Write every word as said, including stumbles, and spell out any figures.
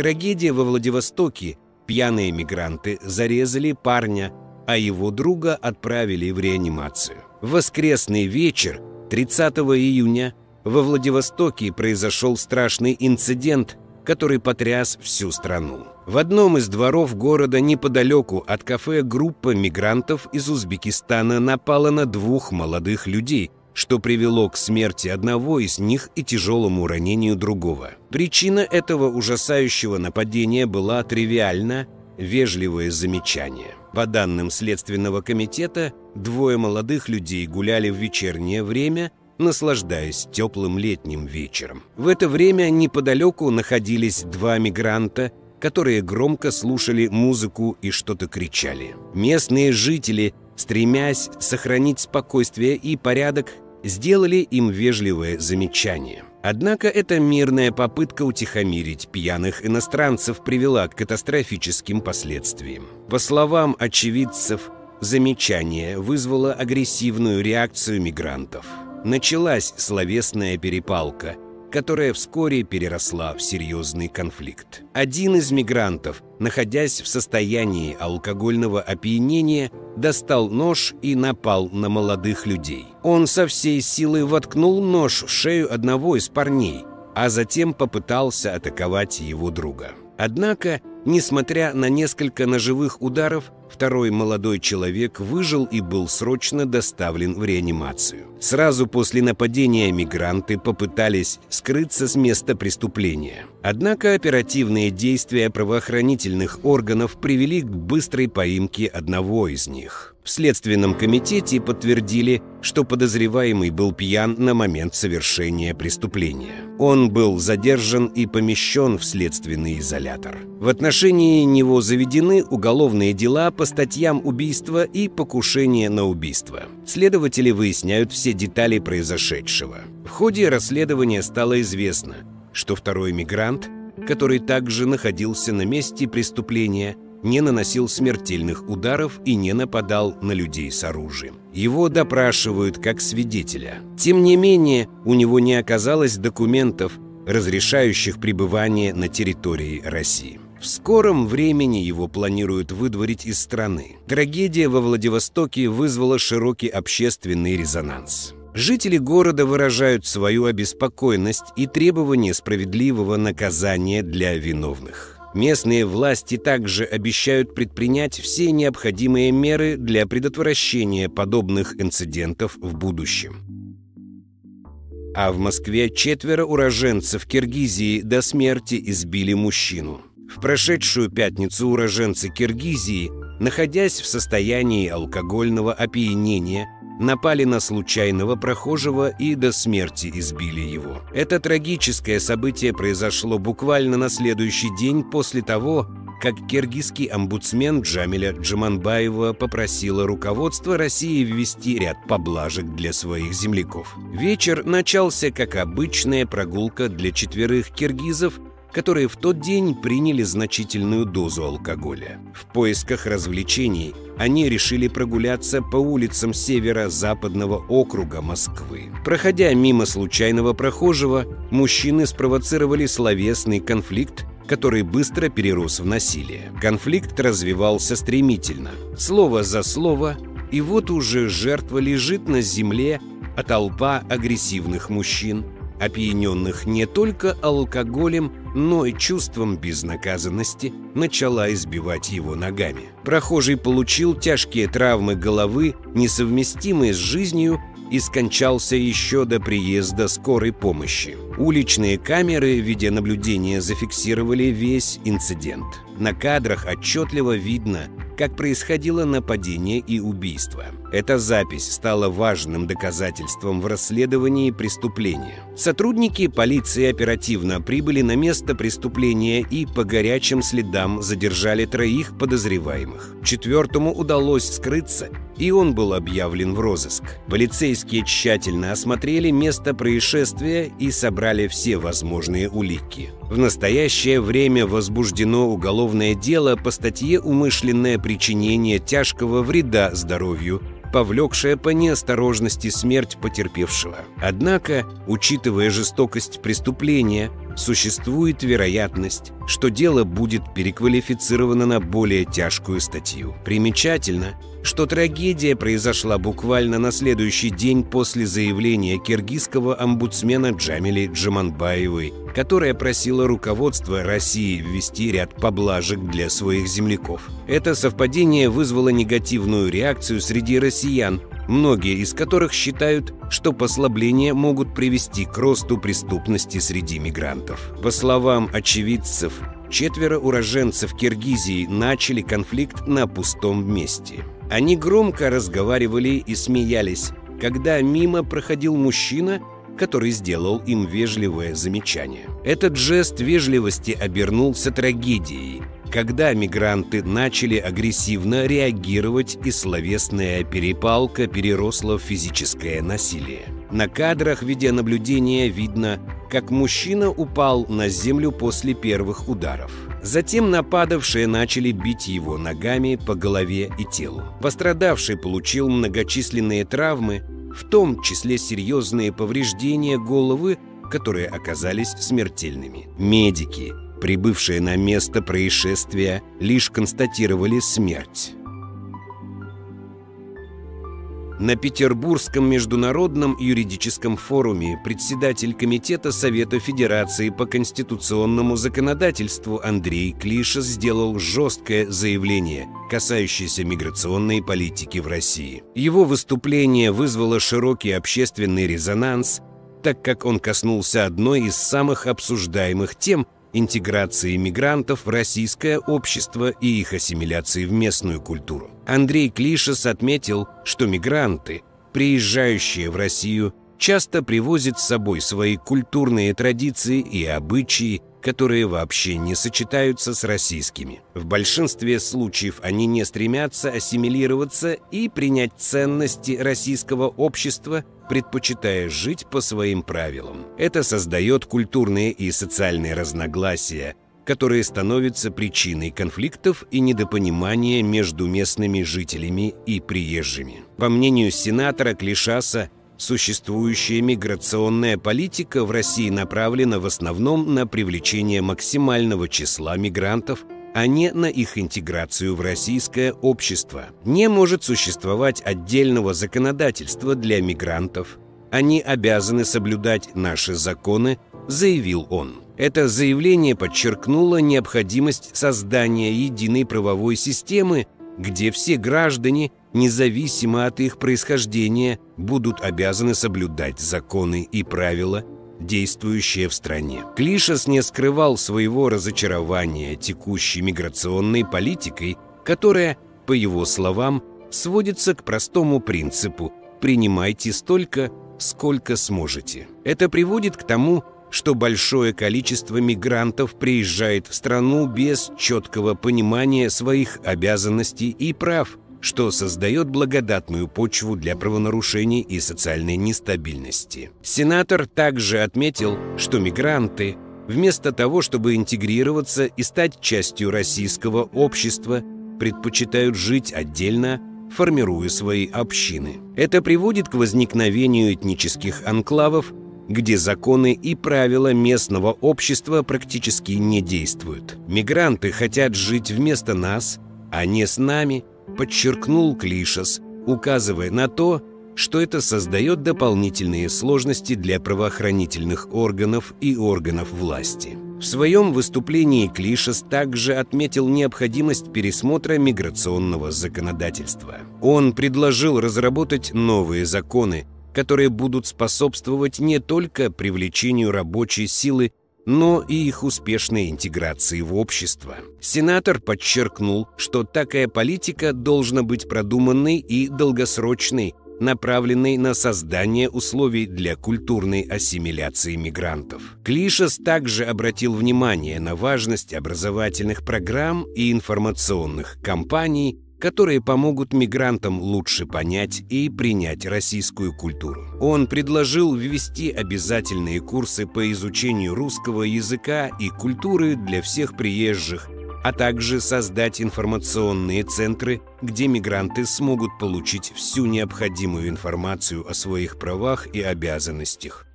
Трагедия во Владивостоке. Пьяные мигранты зарезали парня, а его друга отправили в реанимацию. В воскресный вечер тридцатого июня во Владивостоке произошел страшный инцидент, который потряс всю страну. В одном из дворов города неподалеку от кафе группа мигрантов из Узбекистана напала на двух молодых людей, что привело к смерти одного из них и тяжелому ранению другого. Причина этого ужасающего нападения была тривиальна – вежливое замечание. По данным Следственного комитета, двое молодых людей гуляли в вечернее время, наслаждаясь теплым летним вечером. В это время неподалеку находились два мигранта, которые громко слушали музыку и что-то кричали. Местные жители, стремясь сохранить спокойствие и порядок, сделали им вежливое замечание. Однако эта мирная попытка утихомирить пьяных иностранцев привела к катастрофическим последствиям. По словам очевидцев, замечание вызвало агрессивную реакцию мигрантов. Началась словесная перепалка, которая вскоре переросла в серьезный конфликт. Один из мигрантов, находясь в состоянии алкогольного опьянения, достал нож и напал на молодых людей. Он со всей силы воткнул нож в шею одного из парней, а затем попытался атаковать его друга. Однако, несмотря на несколько ножевых ударов, второй молодой человек выжил и был срочно доставлен в реанимацию. Сразу после нападения мигранты попытались скрыться с места преступления. Однако оперативные действия правоохранительных органов привели к быстрой поимке одного из них. В Следственном комитете подтвердили, что подозреваемый был пьян на момент совершения преступления. Он был задержан и помещен в следственный изолятор. В отношении него заведены уголовные дела по статьям убийства и покушения на убийство. Следователи выясняют все детали произошедшего. В ходе расследования стало известно, что второй мигрант, который также находился на месте преступления, не наносил смертельных ударов и не нападал на людей с оружием. Его допрашивают как свидетеля. Тем не менее, у него не оказалось документов, разрешающих пребывание на территории России. В скором времени его планируют выдворить из страны. Трагедия во Владивостоке вызвала широкий общественный резонанс. Жители города выражают свою обеспокоенность и требование справедливого наказания для виновных. Местные власти также обещают предпринять все необходимые меры для предотвращения подобных инцидентов в будущем. А в Москве четверо уроженцев Киргизии до смерти избили мужчину. В прошедшую пятницу уроженцы Киргизии, находясь в состоянии алкогольного опьянения, напали на случайного прохожего и до смерти избили его. Это трагическое событие произошло буквально на следующий день после того, как киргизский омбудсмен Джамиля Джаманбаева попросила руководство России ввести ряд поблажек для своих земляков. Вечер начался как обычная прогулка для четверых киргизов, которые в тот день приняли значительную дозу алкоголя. В поисках развлечений они решили прогуляться по улицам северо-западного округа Москвы. Проходя мимо случайного прохожего, мужчины спровоцировали словесный конфликт, который быстро перерос в насилие. Конфликт развивался стремительно, слово за слово, и вот уже жертва лежит на земле, а толпа агрессивных мужчин, опьяненных не только алкоголем, но и чувством безнаказанности, начала избивать его ногами. Прохожий получил тяжкие травмы головы, несовместимые с жизнью, и скончался еще до приезда скорой помощи. Уличные камеры видеонаблюдения зафиксировали весь инцидент. На кадрах отчетливо видно, как происходило нападение и убийство. Эта запись стала важным доказательством в расследовании преступления. Сотрудники полиции оперативно прибыли на место преступления и по горячим следам задержали троих подозреваемых. Четвертому удалось скрыться, и он был объявлен в розыск. Полицейские тщательно осмотрели место происшествия и собрали все возможные улики. В настоящее время возбуждено уголовное дело по статье «Умышленное причинение тяжкого вреда здоровью», повлекшее по неосторожности смерть потерпевшего. Однако, учитывая жестокость преступления, существует вероятность, что дело будет переквалифицировано на более тяжкую статью. Примечательно, что трагедия произошла буквально на следующий день после заявления киргизского омбудсмена Джамили Джаманбаевой, которая просила руководство России ввести ряд поблажек для своих земляков. Это совпадение вызвало негативную реакцию среди россиян, многие из которых считают, что послабления могут привести к росту преступности среди мигрантов. По словам очевидцев, четверо уроженцев Киргизии начали конфликт на пустом месте. Они громко разговаривали и смеялись, когда мимо проходил мужчина, который сделал им вежливое замечание. Этот жест вежливости обернулся трагедией, когда мигранты начали агрессивно реагировать, и словесная перепалка переросла в физическое насилие. На кадрах видеонаблюдения видно, как мужчина упал на землю после первых ударов. Затем нападавшие начали бить его ногами по голове и телу. Пострадавший получил многочисленные травмы, в том числе серьезные повреждения головы, которые оказались смертельными. Медики, прибывшие на место происшествия, лишь констатировали смерть. На Петербургском международном юридическом форуме председатель Комитета Совета Федерации по конституционному законодательству Андрей Клишас сделал жесткое заявление, касающееся миграционной политики в России. Его выступление вызвало широкий общественный резонанс, так как он коснулся одной из самых обсуждаемых тем – интеграции мигрантов в российское общество и их ассимиляции в местную культуру. Андрей Клишас отметил, что мигранты, приезжающие в Россию, часто привозят с собой свои культурные традиции и обычаи, которые вообще не сочетаются с российскими. В большинстве случаев они не стремятся ассимилироваться и принять ценности российского общества, предпочитая жить по своим правилам. Это создает культурные и социальные разногласия, которые становятся причиной конфликтов и недопонимания между местными жителями и приезжими. По мнению сенатора Клишаса, существующая миграционная политика в России направлена в основном на привлечение максимального числа мигрантов, а не на их интеграцию в российское общество. Не может существовать отдельного законодательства для мигрантов. Они обязаны соблюдать наши законы, заявил он. Это заявление подчеркнуло необходимость создания единой правовой системы, где все граждане, независимо от их происхождения, будут обязаны соблюдать законы и правила, действующие в стране. Клишас не скрывал своего разочарования текущей миграционной политикой, которая, по его словам, сводится к простому принципу «принимайте столько, сколько сможете». Это приводит к тому, что большое количество мигрантов приезжает в страну без четкого понимания своих обязанностей и прав, что создает благодатную почву для правонарушений и социальной нестабильности. Сенатор также отметил, что мигранты, вместо того, чтобы интегрироваться и стать частью российского общества, предпочитают жить отдельно, формируя свои общины. Это приводит к возникновению этнических анклавов, где законы и правила местного общества практически не действуют. Мигранты хотят жить вместо нас, а не с нами, подчеркнул Клишас, указывая на то, что это создает дополнительные сложности для правоохранительных органов и органов власти. В своем выступлении Клишас также отметил необходимость пересмотра миграционного законодательства. Он предложил разработать новые законы, которые будут способствовать не только привлечению рабочей силы, но и их успешной интеграции в общество. Сенатор подчеркнул, что такая политика должна быть продуманной и долгосрочной, направленной на создание условий для культурной ассимиляции мигрантов. Клишас также обратил внимание на важность образовательных программ и информационных кампаний, которые помогут мигрантам лучше понять и принять российскую культуру. Он предложил ввести обязательные курсы по изучению русского языка и культуры для всех приезжих, а также создать информационные центры, где мигранты смогут получить всю необходимую информацию о своих правах и обязанностях.